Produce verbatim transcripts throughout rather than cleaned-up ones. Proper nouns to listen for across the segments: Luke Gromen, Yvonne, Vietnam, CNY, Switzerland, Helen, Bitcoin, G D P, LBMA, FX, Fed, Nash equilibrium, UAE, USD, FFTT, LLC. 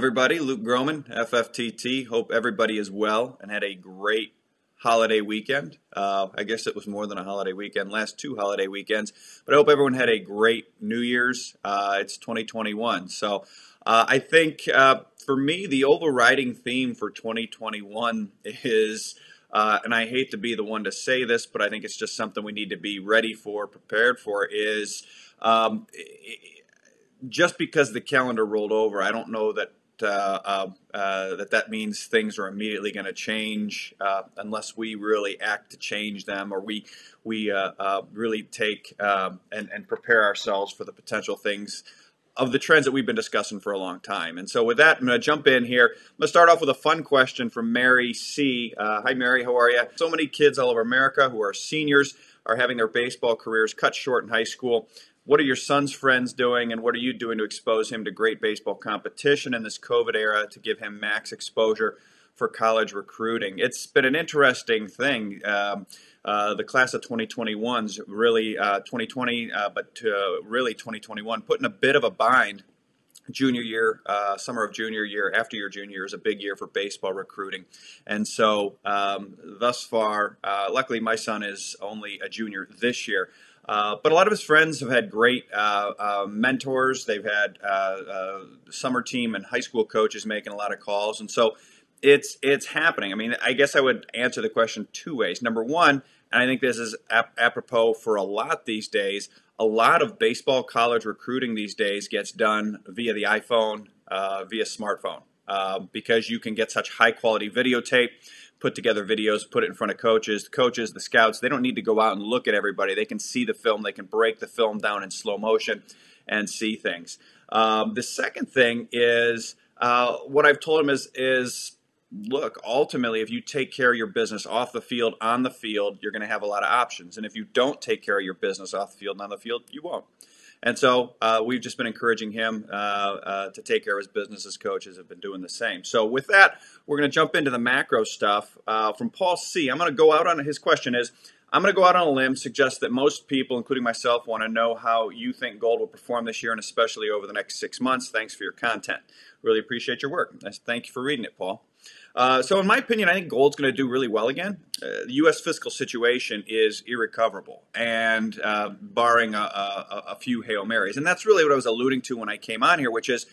everybody. Luke Gromen, F F T T. Hope everybody is well and had a great holiday weekend. Uh, I guess it was more than a holiday weekend, last two holiday weekends. But I hope everyone had a great New Year's. Uh, it's twenty twenty-one. So uh, I think uh, for me, the overriding theme for twenty twenty-one is, uh, and I hate to be the one to say this, but I think it's just something we need to be ready for, prepared for, is um, it, just because the calendar rolled over, I don't know that uh, uh, that that means things are immediately going to change uh, unless we really act to change them, or we we uh, uh, really take uh, and and prepare ourselves for the potential things of the trends that we've been discussing for a long time. And so with that, I'm going to jump in here. I'm going to start off with a fun question from Mary C. Uh, hi, Mary. How are you? So many kids all over America who are seniors are having their baseball careers cut short in high school. What are your son's friends doing, and what are you doing to expose him to great baseball competition in this COVID era to give him max exposure for college recruiting? It's been an interesting thing. Um, uh, the class of twenty twenty-one's really uh, twenty twenty, uh, but uh, really twenty twenty-one, put in a bit of a bind. Junior year, uh, summer of junior year, after your junior year is a big year for baseball recruiting. And so um, thus far, uh, luckily my son is only a junior this year. Uh, but a lot of his friends have had great uh, uh, mentors. They've had uh, uh, summer team and high school coaches making a lot of calls. And so it's, it's happening. I mean, I guess I would answer the question two ways. Number one, and I think this is ap apropos for a lot these days, a lot of baseball college recruiting these days gets done via the iPhone, uh, via smartphone, uh, because you can get such high-quality videotape, put together videos, put it in front of coaches. The coaches, the scouts, they don't need to go out and look at everybody. They can see the film. They can break the film down in slow motion and see things. Um, the second thing is uh, what I've told them is, is, look, ultimately, if you take care of your business off the field, on the field, you're going to have a lot of options. And if you don't take care of your business off the field and on the field, you won't. And so uh, we've just been encouraging him uh, uh, to take care of his business. His coaches have been doing the same. So with that, we're going to jump into the macro stuff uh, from Paul C. I'm going to go out on his question is, I'm going to go out on a limb, suggest that most people, including myself, want to know how you think gold will perform this year and especially over the next six months. Thanks for your content. Really appreciate your work. Thank you for reading it, Paul. Uh, so in my opinion, I think gold's going to do really well again. Uh, the U S fiscal situation is irrecoverable, and uh, barring a, a, a few Hail Marys. And that's really what I was alluding to when I came on here, which is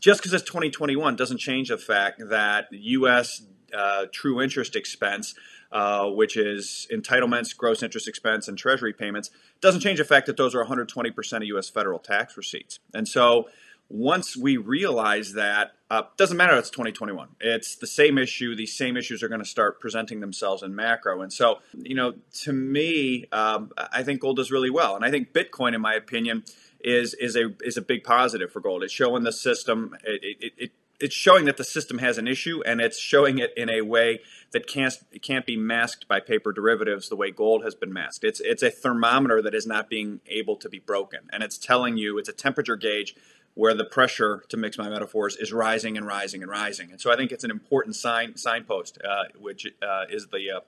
just because it's twenty twenty-one doesn't change the fact that U S uh, true interest expense, uh, which is entitlements, gross interest expense, and treasury payments, doesn't change the fact that those are one hundred twenty percent of U S federal tax receipts. And so once we realize that, uh, doesn't matter if it's twenty twenty-one, it's the same issue. These same issues are going to start presenting themselves in macro. And so, you know, to me, um, I think gold does really well. And I think Bitcoin, in my opinion, is is a is a big positive for gold. It's showing the system, it, it, it, it's showing that the system has an issue, and it's showing it in a way that can't, it can't be masked by paper derivatives the way gold has been masked. It's, it's a thermometer that is not being able to be broken. And it's telling you, it's a temperature gauge where the pressure, to mix my metaphors, is rising and rising and rising. And so I think it's an important sign signpost, uh, which uh, is the uh,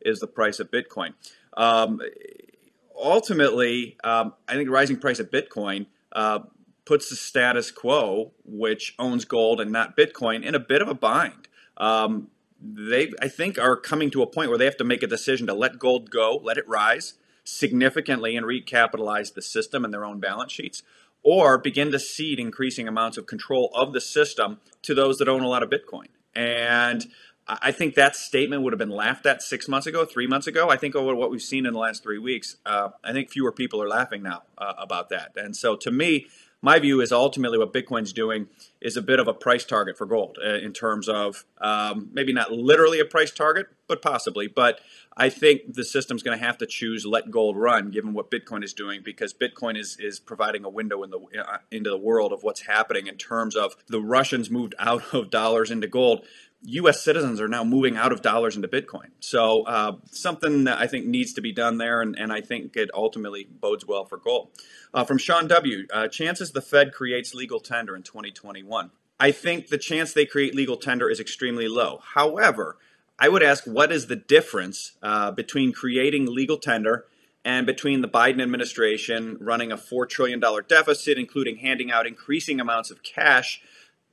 is the price of Bitcoin. Um, ultimately, um, I think the rising price of Bitcoin uh, puts the status quo, which owns gold and not Bitcoin, in a bit of a bind. Um, they, I think, are coming to a point where they have to make a decision to let gold go, let it rise significantly and recapitalize the system and their own balance sheets, or begin to cede increasing amounts of control of the system to those that own a lot of Bitcoin. And I think that statement would have been laughed at six months ago, three months ago. I think over what we've seen in the last three weeks, uh, I think fewer people are laughing now uh, about that. And so to me, my view is ultimately what Bitcoin's doing is a bit of a price target for gold uh, in terms of um, maybe not literally a price target, but possibly. But I think the system's going to have to choose let gold run, given what Bitcoin is doing, because Bitcoin is is providing a window in the uh, into the world of what's happening in terms of the Russians moved out of dollars into gold. U S citizens are now moving out of dollars into Bitcoin. So uh, something that I think needs to be done there, and, and I think it ultimately bodes well for gold. Uh, from Sean W., uh, chances the Fed creates legal tender in twenty twenty-one. I think the chance they create legal tender is extremely low. However, I would ask, what is the difference uh, between creating legal tender and between the Biden administration running a four trillion dollar deficit, including handing out increasing amounts of cash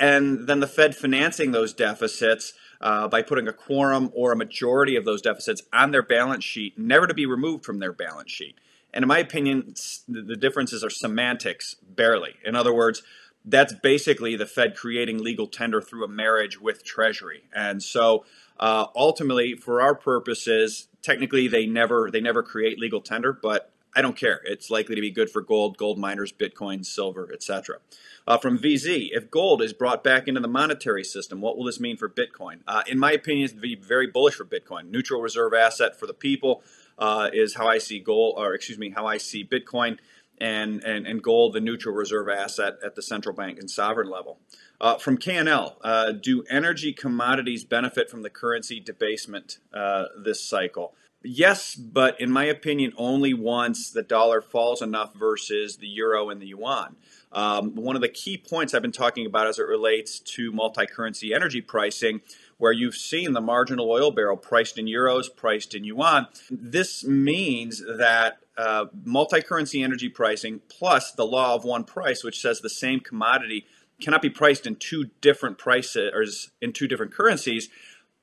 and then the Fed financing those deficits uh, by putting a quorum or a majority of those deficits on their balance sheet, never to be removed from their balance sheet. And in my opinion, the differences are semantics, barely. In other words, that's basically the Fed creating legal tender through a marriage with Treasury. And so uh, ultimately, for our purposes, technically they never they never create legal tender, but I don't care. It's likely to be good for gold, gold miners, Bitcoin, silver, et cetera. Uh, from V Z, if gold is brought back into the monetary system, what will this mean for Bitcoin? Uh, in my opinion, it's be very bullish for Bitcoin. Neutral reserve asset for the people uh, is how I see gold, or excuse me, how I see Bitcoin. And, and, and gold, the neutral reserve asset at the central bank and sovereign level. Uh, from K N L, uh, do energy commodities benefit from the currency debasement uh, this cycle? Yes, but in my opinion, only once the dollar falls enough versus the euro and the yuan. Um, one of the key points I've been talking about as it relates to multi-currency energy pricing, where you've seen the marginal oil barrel priced in euros, priced in yuan. This means that uh, multi-currency energy pricing plus the law of one price, which says the same commodity cannot be priced in two different prices or in two different currencies.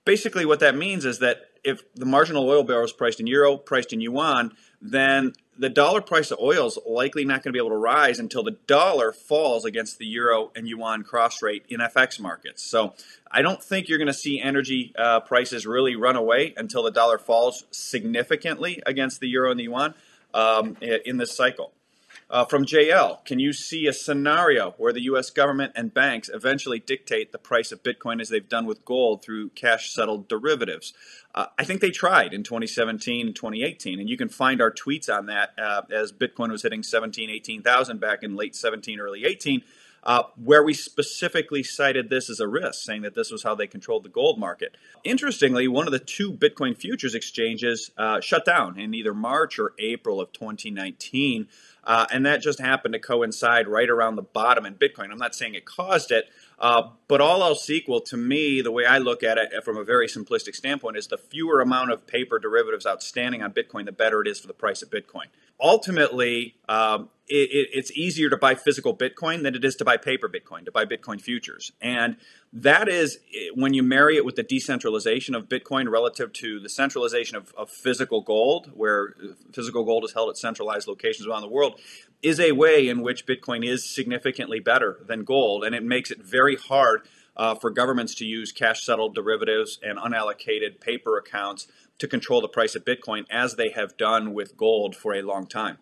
Basically, what that means is that if the marginal oil barrel is priced in euro, priced in yuan, then the dollar price of oil is likely not going to be able to rise until the dollar falls against the euro and yuan cross rate in F X markets. So I don't think you're going to see energy uh, prices really run away until the dollar falls significantly against the euro and the yuan um, in this cycle. Uh, from J L, can you see a scenario where the U S government and banks eventually dictate the price of Bitcoin as they've done with gold through cash-settled derivatives? Uh, I think they tried in twenty seventeen and twenty eighteen, and you can find our tweets on that uh, as Bitcoin was hitting seventeen, eighteen thousand back in late seventeen, early eighteen, uh, where we specifically cited this as a risk, saying that this was how they controlled the gold market. Interestingly, one of the two Bitcoin futures exchanges uh, shut down in either March or April of twenty nineteen, Uh, and that just happened to coincide right around the bottom in Bitcoin. I'm not saying it caused it, uh, but all else equal, to me, the way I look at it from a very simplistic standpoint is the fewer amount of paper derivatives outstanding on Bitcoin, the better it is for the price of Bitcoin. Ultimately, um, it, it, it's easier to buy physical Bitcoin than it is to buy paper Bitcoin, to buy Bitcoin futures. And that is when you marry it with the decentralization of Bitcoin relative to the centralization of, of physical gold, where physical gold is held at centralized locations around the world, is a way in which Bitcoin is significantly better than gold. And it makes it very hard uh, for governments to use cash-settled derivatives and unallocated paper accounts to control the price of Bitcoin, as they have done with gold for a long time.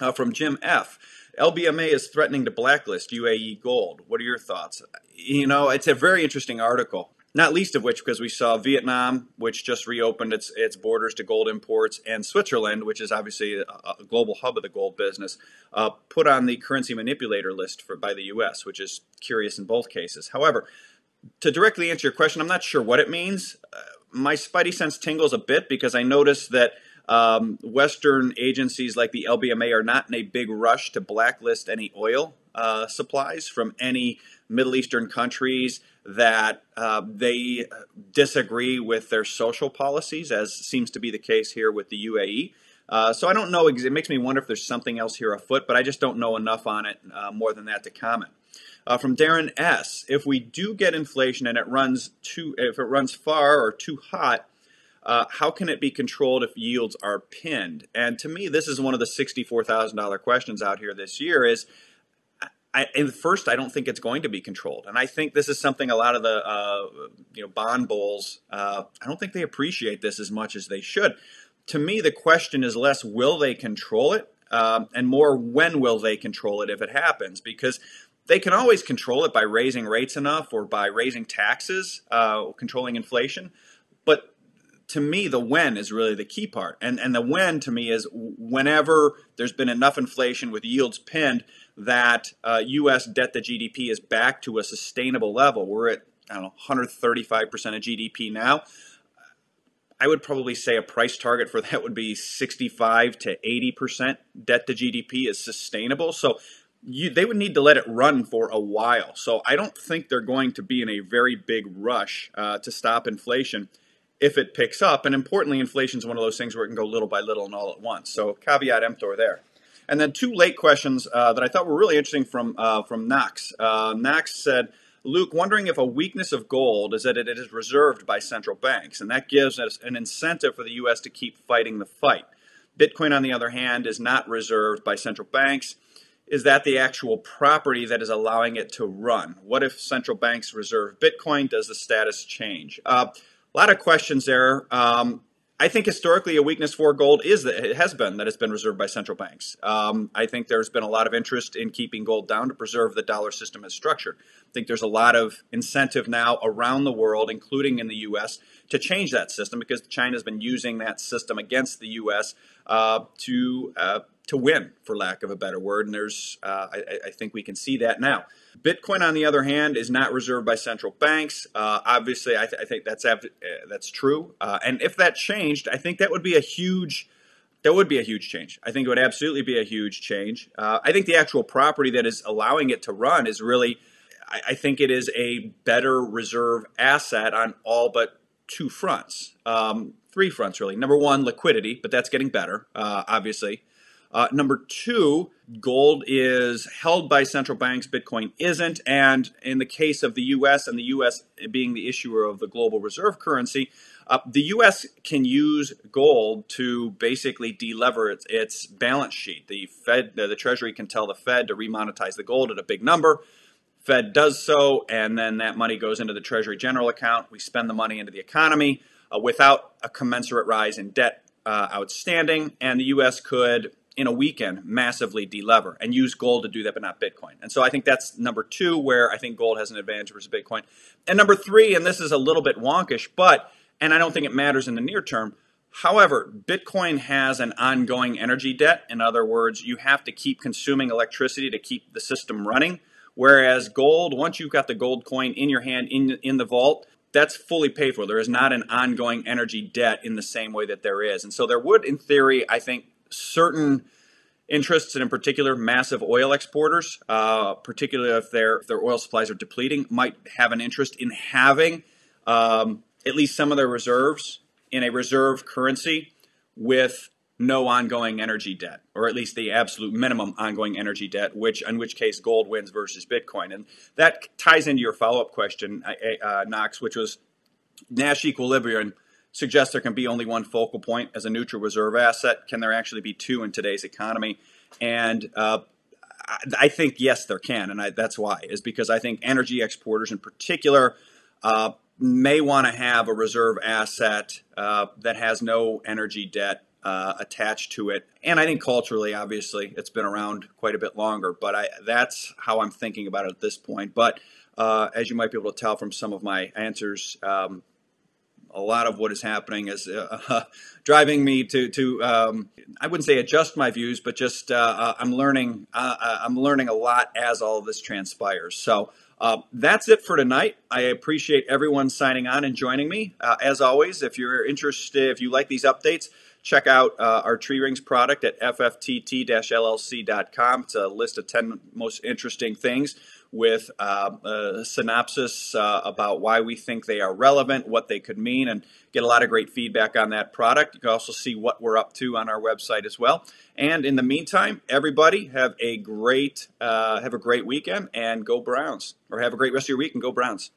Uh, from Jim F, L B M A is threatening to blacklist U A E gold. What are your thoughts? You know, it's a very interesting article, not least of which because we saw Vietnam, which just reopened its, its borders to gold imports, and Switzerland, which is obviously a, a global hub of the gold business, uh, put on the currency manipulator list for, by the U S, which is curious in both cases. However, to directly answer your question, I'm not sure what it means. Uh, My spidey sense tingles a bit because I noticed that um, Western agencies like the L B M A are not in a big rush to blacklist any oil uh, supplies from any Middle Eastern countries that uh, they disagree with their social policies, as seems to be the case here with the U A E. Uh, so I don't know. It makes me wonder if there's something else here afoot, but I just don't know enough on it uh, more than that to comment. Uh, from Darren S, if we do get inflation and it runs too, if it runs far or too hot, uh, how can it be controlled if yields are pinned? And to me, this is one of the sixty-four thousand dollar questions out here this year. Is I, and first, I don't think it's going to be controlled, and I think this is something a lot of the uh, you know bond bulls. Uh, I don't think they appreciate this as much as they should. To me, the question is less will they control it, um, and more when will they control it if it happens, because they can always control it by raising rates enough or by raising taxes, uh, controlling inflation. But to me, the when is really the key part. And, and the when to me is whenever there's been enough inflation with yields pinned that uh, U S debt to G D P is back to a sustainable level. We're at, I don't know, one hundred thirty-five percent of G D P now. I would probably say a price target for that would be sixty-five to eighty percent debt to G D P is sustainable. So You, they would need to let it run for a while. So I don't think they're going to be in a very big rush uh, to stop inflation if it picks up. And importantly, inflation is one of those things where it can go little by little and all at once. So caveat emptor there. And then two late questions uh, that I thought were really interesting from uh, from Knox. Uh, Knox said, Luke, wondering if a weakness of gold is that it is reserved by central banks, and that gives us an incentive for the U S to keep fighting the fight. Bitcoin, on the other hand, is not reserved by central banks. Is that the actual property that is allowing it to run? What if central banks reserve Bitcoin? Does the status change? Uh, a lot of questions there. Um, I think historically a weakness for gold is that it has been that it's been reserved by central banks. Um, I think there's been a lot of interest in keeping gold down to preserve the dollar system as structured. I think there's a lot of incentive now around the world, including in the U S, to change that system because China's been using that system against the U S uh, to uh, to win, for lack of a better word. And there's, uh, I, I think we can see that now. Bitcoin, on the other hand, is not reserved by central banks. Uh, obviously, I, th I think that's uh, that's true. Uh, and if that changed, I think that would be a huge, that would be a huge change. I think it would absolutely be a huge change. Uh, I think the actual property that is allowing it to run is really, I, I think it is a better reserve asset on all but two fronts, um, three fronts really. Number one, liquidity, but that's getting better, uh, obviously. Uh, number two, gold is held by central banks, Bitcoin isn't, and in the case of the U S and the U S being the issuer of the global reserve currency, uh, the U S can use gold to basically delever its, its balance sheet. The Fed, the, the Treasury can tell the Fed to remonetize the gold at a big number. Fed does so, and then that money goes into the Treasury General account. We spend the money into the economy uh, without a commensurate rise in debt uh, outstanding, and the U S could, in a weekend, massively delever and use gold to do that, but not Bitcoin. And so I think that's number two, where I think gold has an advantage versus Bitcoin. And number three, and this is a little bit wonkish, but, and I don't think it matters in the near term, however, Bitcoin has an ongoing energy debt. In other words, you have to keep consuming electricity to keep the system running, whereas gold, once you've got the gold coin in your hand, in, in the vault, that's fully paid for. There is not an ongoing energy debt in the same way that there is. And so there would, in theory, I think, certain interests, and in particular massive oil exporters, uh, particularly if their, if their oil supplies are depleting, might have an interest in having um, at least some of their reserves in a reserve currency with no ongoing energy debt, or at least the absolute minimum ongoing energy debt, which in which case gold wins versus Bitcoin. And that ties into your follow-up question, uh, Knox, which was Nash equilibrium suggests there can be only one focal point as a neutral reserve asset. Can there actually be two in today's economy? And uh, I think, yes, there can. And I, that's why, is because I think energy exporters in particular uh, may want to have a reserve asset uh, that has no energy debt uh, attached to it. And I think culturally, obviously, it's been around quite a bit longer. But I, that's how I'm thinking about it at this point. But uh, as you might be able to tell from some of my answers, um, a lot of what is happening is uh, uh, driving me to, to um, I wouldn't say adjust my views, but just uh, uh, I'm learning. Uh, I'm learning a lot as all of this transpires. So uh, that's it for tonight. I appreciate everyone signing on and joining me. Uh, as always, if you're interested, if you like these updates, check out uh, our Tree Rings product at F F T T L L C dot com. It's a list of ten most interesting things with uh, a synopsis uh, about why we think they are relevant, what they could mean, and get a lot of great feedback on that product. You can also see what we're up to on our website as well. And in the meantime, everybody have a great, uh, have a great weekend, and go Browns, or have a great rest of your week and go Browns.